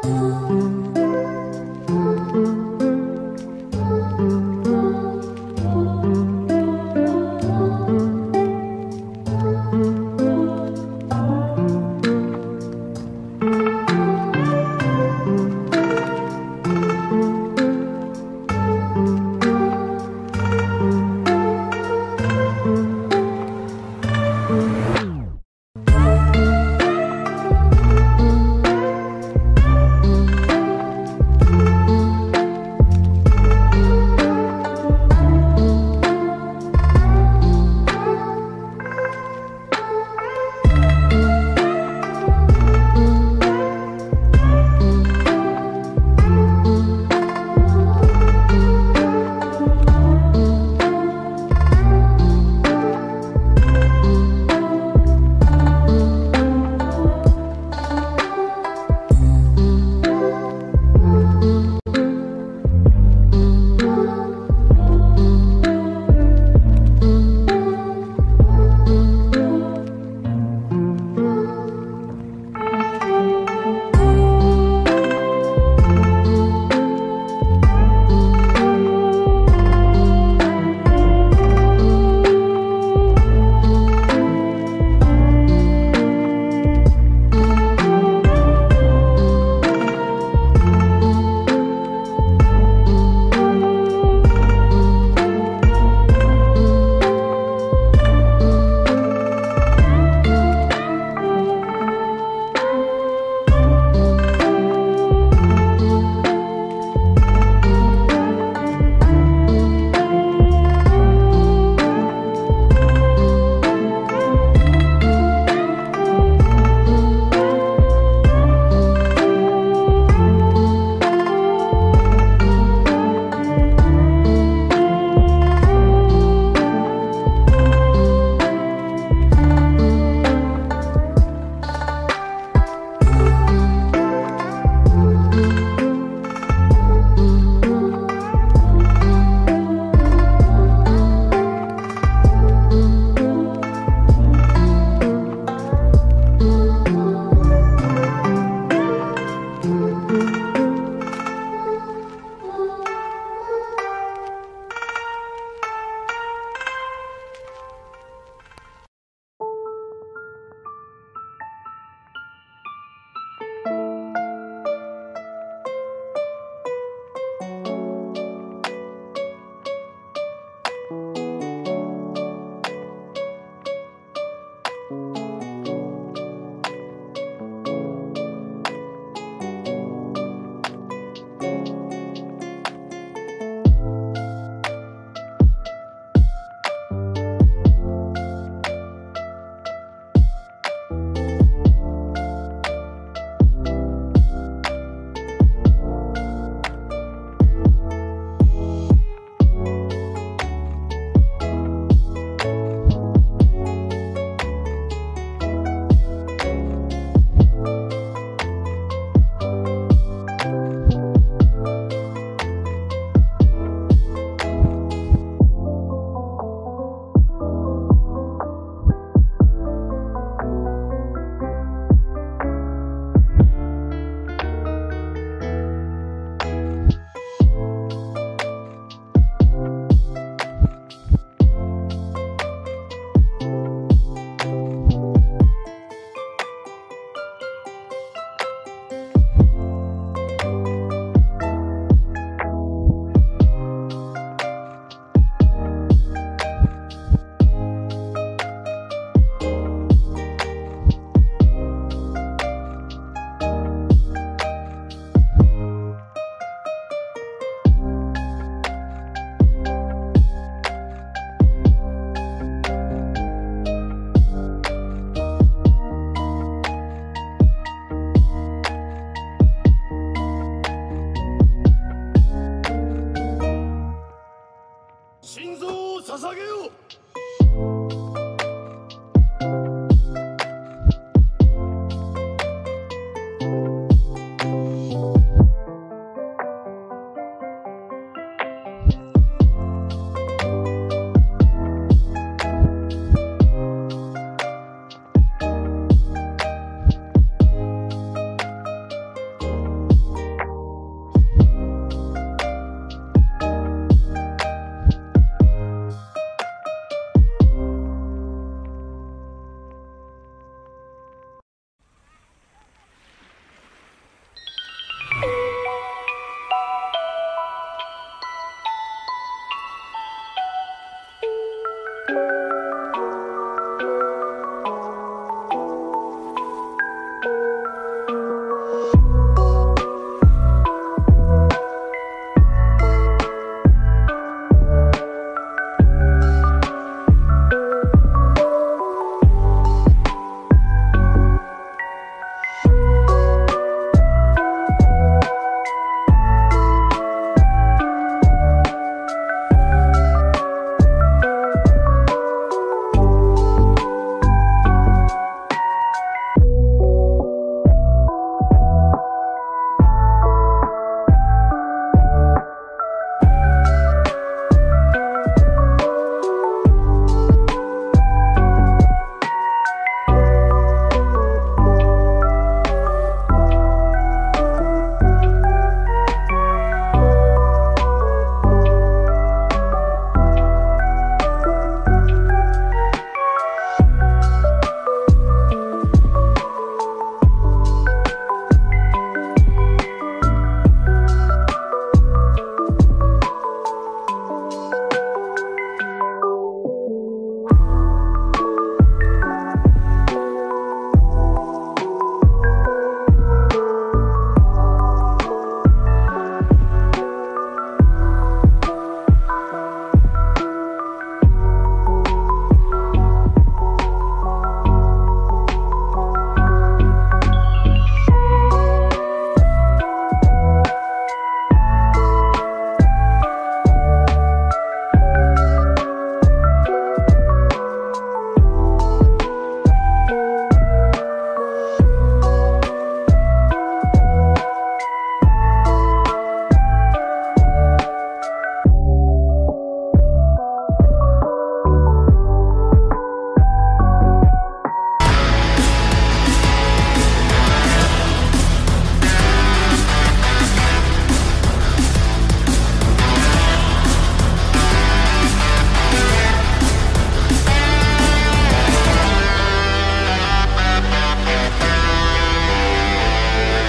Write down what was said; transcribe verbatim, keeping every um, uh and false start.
Thank you.